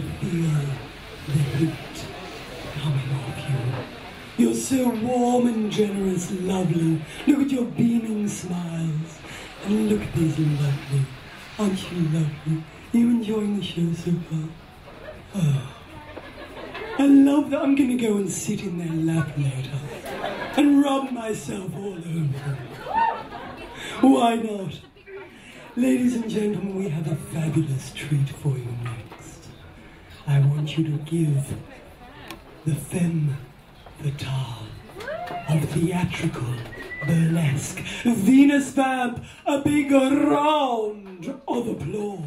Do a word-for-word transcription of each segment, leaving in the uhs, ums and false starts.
can feel the heat coming off you. You're so warm and generous, lovely. Look at your beaming smiles. And look at these lovely. Aren't you lovely? Are you enjoying the show so far? Oh. I love that. I'm going to go and sit in their lap later and rub myself all over them. Why not? Ladies and gentlemen, we have a fabulous treat for you next. I want you to give the femme fatale of theatrical burlesque, Venus Vamp, a big round of applause.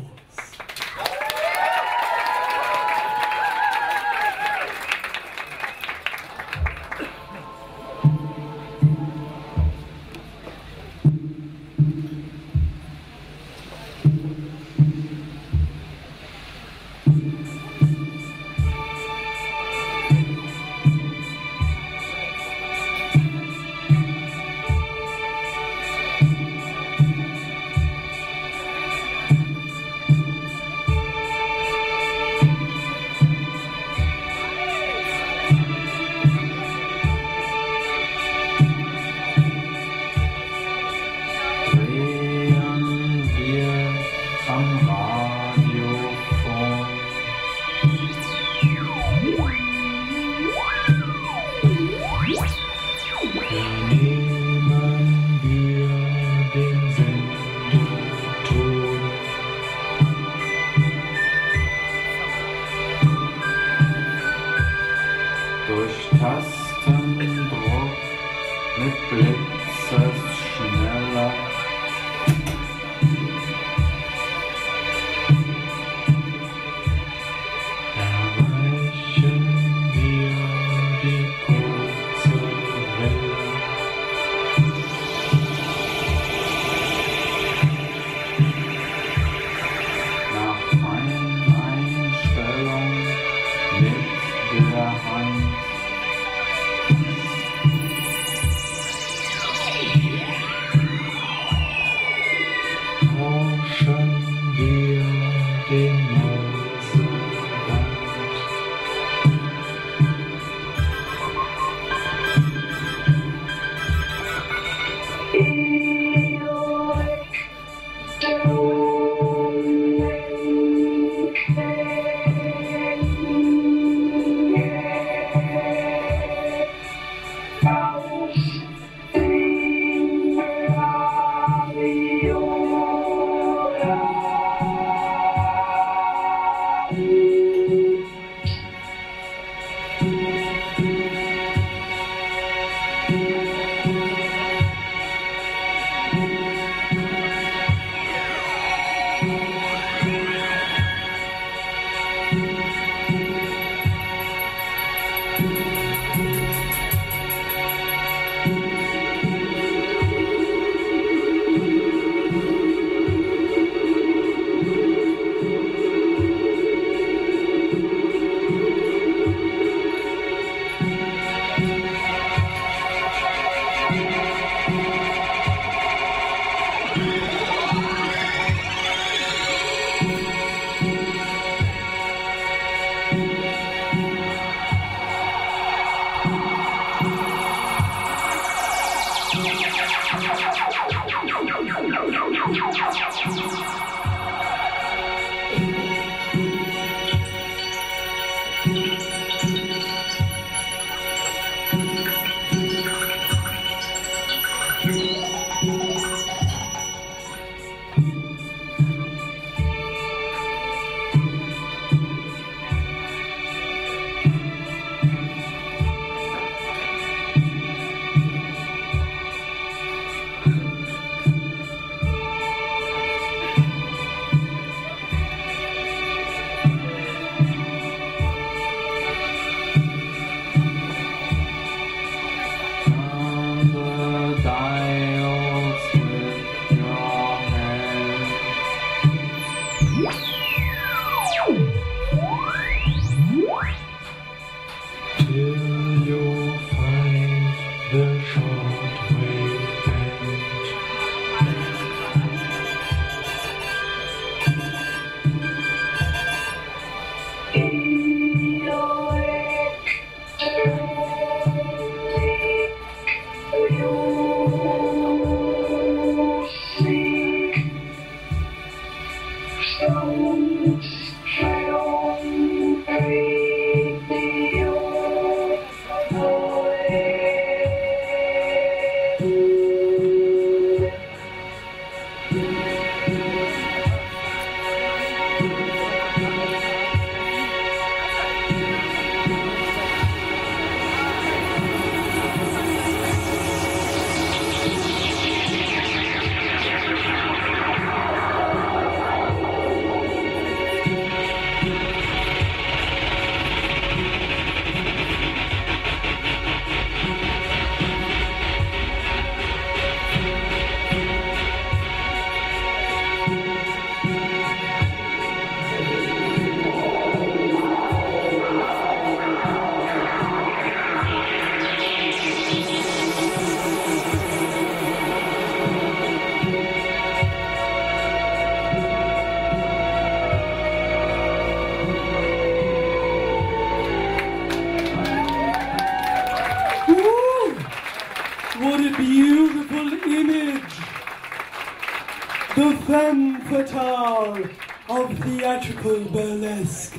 femme fatale of theatrical burlesque,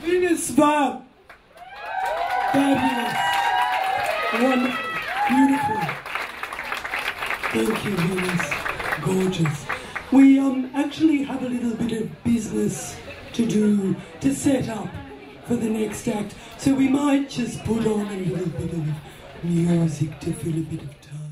Venus Vamp. Fabulous. One, beautiful. Thank you, Venus. Gorgeous. We um, actually have a little bit of business to do to set up for the next act, so we might just put on a little bit of music to fill a bit of time.